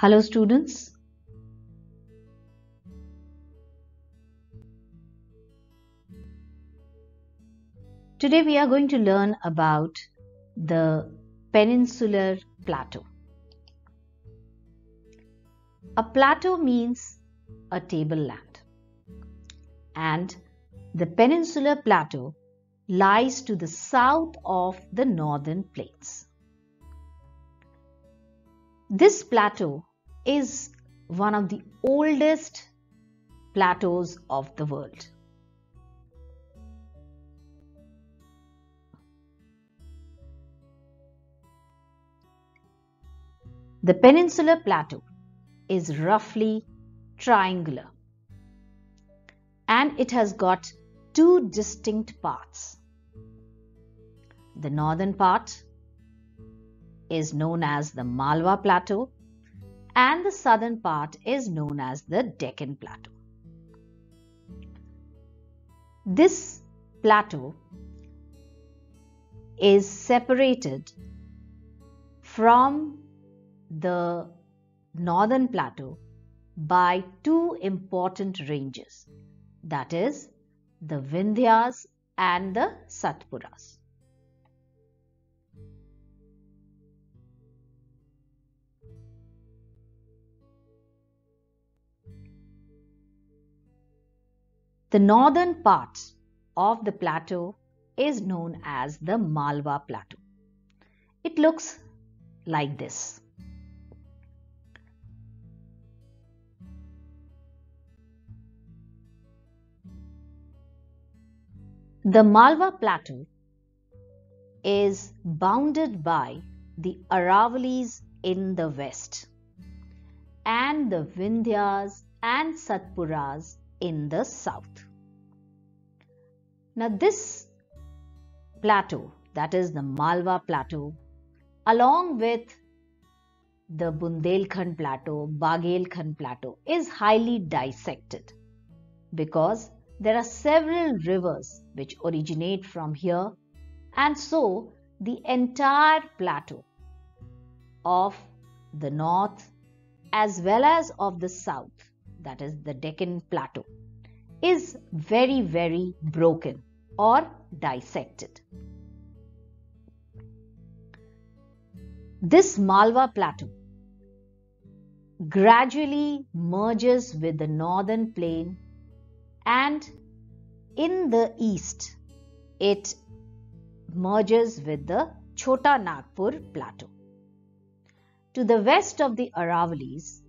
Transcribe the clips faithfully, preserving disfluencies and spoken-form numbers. Hello students. Today we are going to learn about the Peninsular Plateau. A plateau means a tableland, and the Peninsular Plateau lies to the south of the Northern Plains. This plateau is one of the oldest plateaus of the world. The Peninsular Plateau is roughly triangular, and it has got two distinct parts. The northern part is known as the Malwa Plateau, and the southern part is known as the Deccan Plateau. This plateau is separated from the northern plateau by two important ranges, that is the Vindhyas and the Satpuras. The northern part of the plateau is known as the Malwa Plateau. It looks like this. The Malwa Plateau is bounded by the Aravallis in the west and the Vindhyas and Satpuras in the south. Now this plateau, that is the Malwa Plateau, along with the Bundelkhand Plateau, Baghelkhand Plateau, is highly dissected because there are several rivers which originate from here, and so the entire plateau of the north as well as of the south, that is the Deccan Plateau, is very very broken or dissected. This Malwa Plateau gradually merges with the northern plain, and in the east it merges with the Chota Nagpur Plateau. To the west of the Aravallis,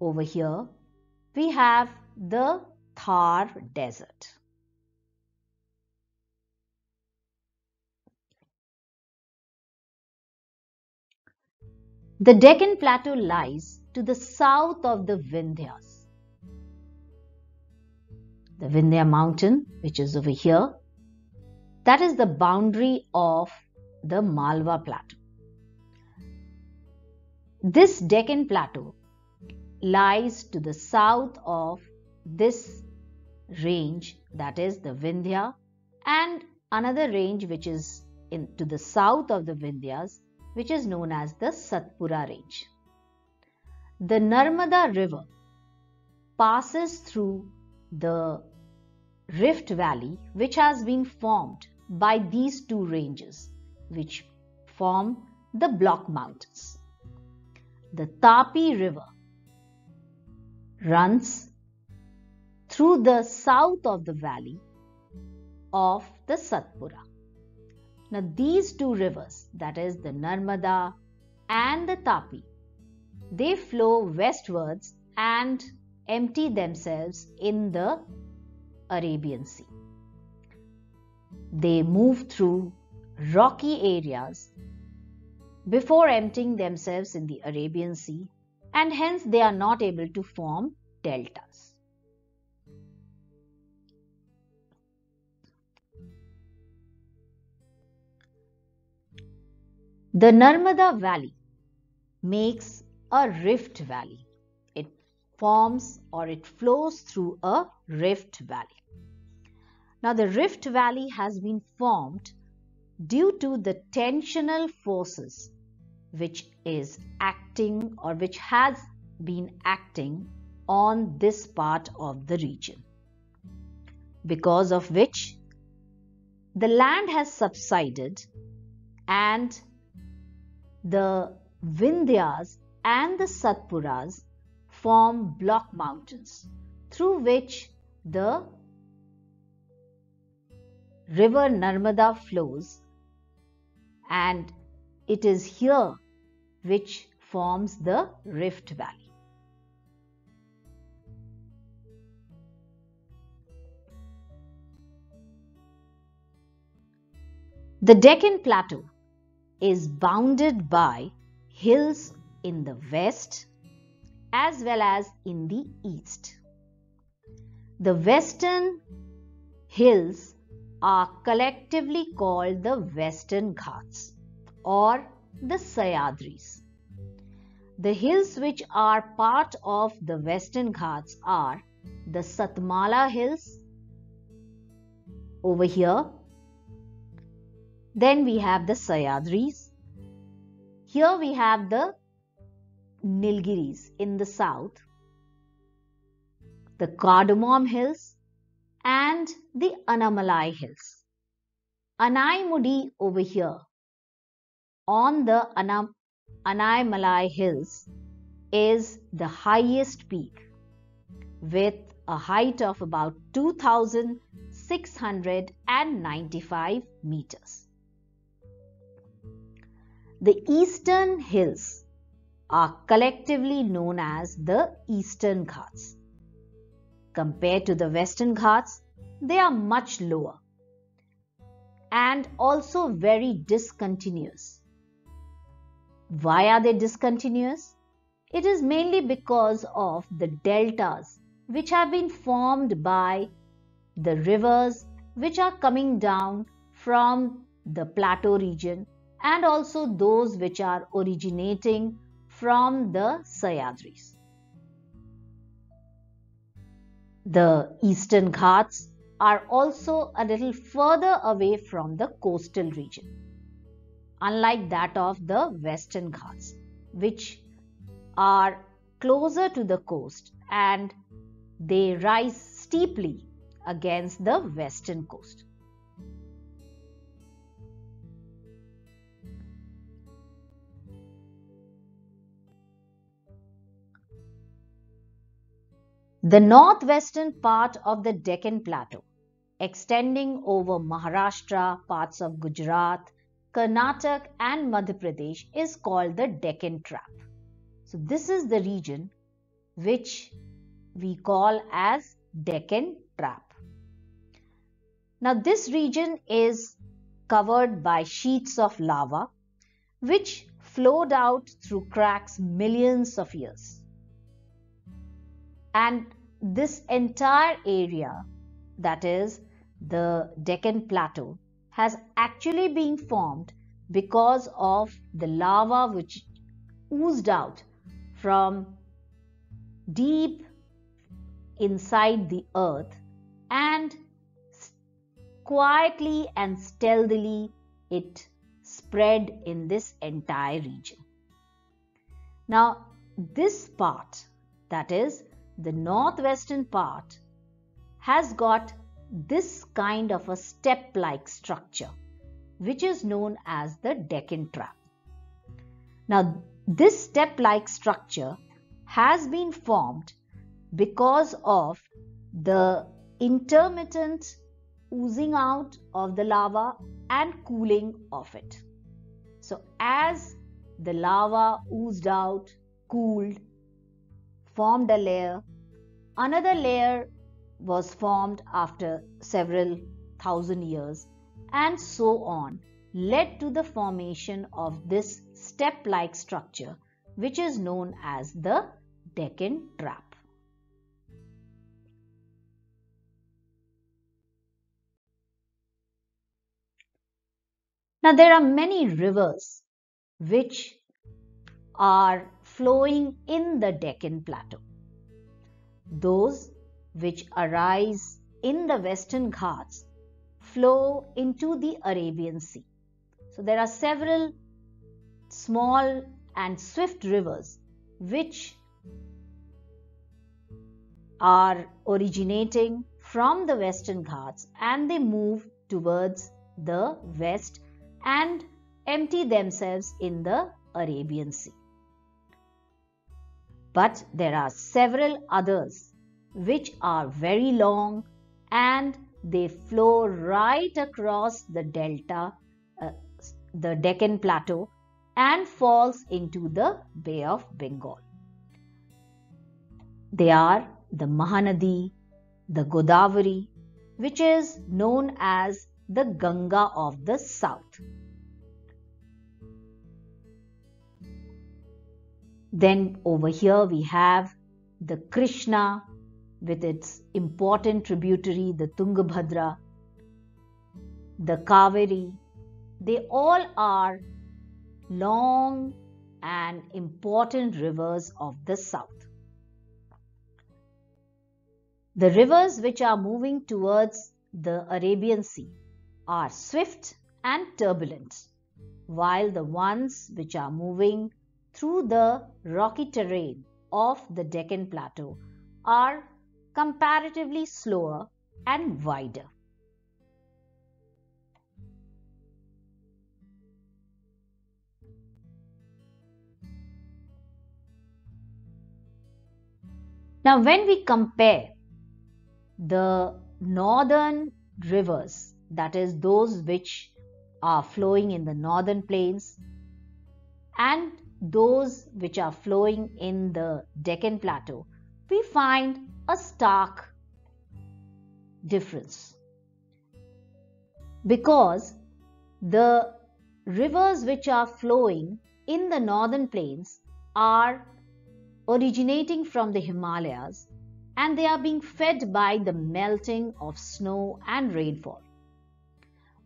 over here we have the Thar Desert. The Deccan Plateau lies to the south of the Vindhyas. The Vindhya Mountain, which is over here, that is the boundary of the Malwa Plateau. This Deccan Plateau lies to the south of this range, that is the Vindhya, and another range which is in, to the south of the Vindhyas, which is known as the Satpura range. The Narmada River passes through the Rift Valley, which has been formed by these two ranges, which form the Block Mountains. The Tapi River runs through the south of the valley of the Satpura. Now these two rivers, that is the Narmada and the Tapi, they flow westwards and empty themselves in the Arabian Sea. They move through rocky areas before emptying themselves in the Arabian Sea, and hence they are not able to form deltas. The Narmada Valley makes a rift valley. Forms or it flows through a rift valley. Now the rift valley has been formed due to the tensional forces which is acting or which has been acting on this part of the region, because of which the land has subsided and the Vindhyas and the Satpuras form block mountains through which the river Narmada flows, and it is here which forms the Rift Valley. The Deccan Plateau is bounded by hills in the west as well as in the east. The western hills are collectively called the Western Ghats or the Sahyadris. The hills which are part of the Western Ghats are the Satmala hills over here. Then we have the Sahyadris. Here we have the Nilgiris in the south, the Cardamom hills and the Anaimalai hills. Anaimudi over here on the Ana Anaimalai hills is the highest peak with a height of about two thousand six hundred ninety-five meters. The eastern hills are collectively known as the Eastern Ghats. Compared to the Western Ghats, they are much lower and also very discontinuous. Why are they discontinuous? It is mainly because of the deltas which have been formed by the rivers which are coming down from the plateau region, and also those which are originating from the Sahyadris. The Eastern Ghats are also a little further away from the coastal region, unlike that of the Western Ghats, which are closer to the coast and they rise steeply against the western coast. The northwestern part of the Deccan Plateau, extending over Maharashtra, parts of Gujarat, Karnataka and Madhya Pradesh, is called the Deccan Trap. So this is the region which we call as Deccan Trap. Now this region is covered by sheets of lava which flowed out through cracks millions of years. And this entire area, that is the Deccan Plateau, has actually been formed because of the lava which oozed out from deep inside the earth and quietly and stealthily it spread in this entire region. Now this part, that is the northwestern part, has got this kind of a step-like structure which is known as the Deccan Trap. Now this step-like structure has been formed because of the intermittent oozing out of the lava and cooling of it. So as the lava oozed out, cooled, formed a layer, another layer was formed after several thousand years, and so on, led to the formation of this step-like structure which is known as the Deccan Trap. Now there are many rivers which are flowing in the Deccan Plateau. Those which arise in the Western Ghats flow into the Arabian Sea. So there are several small and swift rivers, which are originating from the Western Ghats, and they move towards the west and empty themselves in the Arabian Sea. But there are several others which are very long, and they flow right across the delta, uh, the Deccan Plateau, and falls into the Bay of Bengal. They are the Mahanadi, the Godavari, which is known as the Ganga of the South. Then over here we have the Krishna with its important tributary, the Tungabhadra, the Kaveri. They all are long and important rivers of the south. The rivers which are moving towards the Arabian Sea are swift and turbulent, while the ones which are moving through the rocky terrain of the Deccan Plateau are comparatively slower and wider. Now, when we compare the northern rivers, that is those which are flowing in the northern plains and those which are flowing in the Deccan Plateau, we find a stark difference, because the rivers which are flowing in the northern plains are originating from the Himalayas, and they are being fed by the melting of snow and rainfall,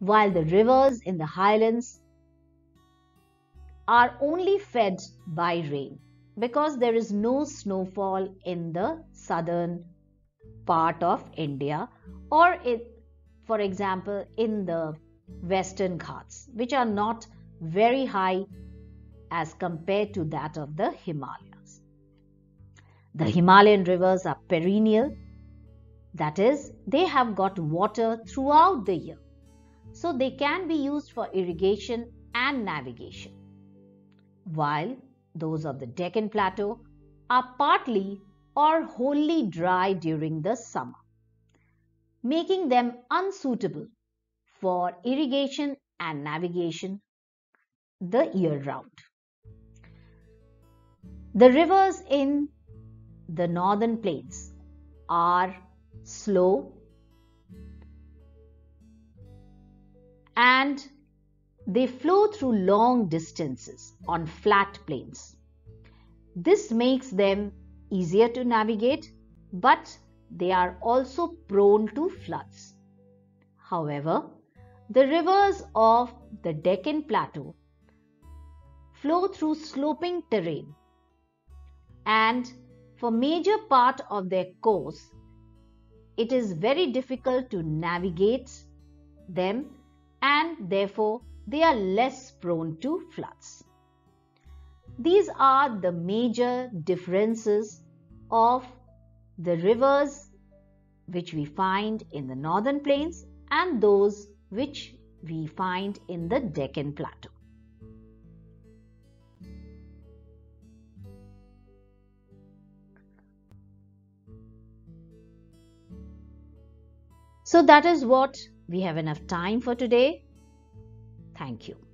while the rivers in the highlands are only fed by rain, because there is no snowfall in the southern part of India, or it, for example, in the Western Ghats, which are not very high as compared to that of the Himalayas. The Himalayan rivers are perennial, that is, they have got water throughout the year, so they can be used for irrigation and navigation, while those of the Deccan Plateau are partly or wholly dry during the summer, making them unsuitable for irrigation and navigation the year round. The rivers in the northern plains are slow and they flow through long distances on flat plains. This makes them easier to navigate, but they are also prone to floods. However, the rivers of the Deccan Plateau flow through sloping terrain, and for major part of their course, it is very difficult to navigate them, and therefore they are less prone to floods. These are the major differences of the rivers which we find in the northern plains and those which we find in the Deccan Plateau. So that is what we have enough time for today. Thank you.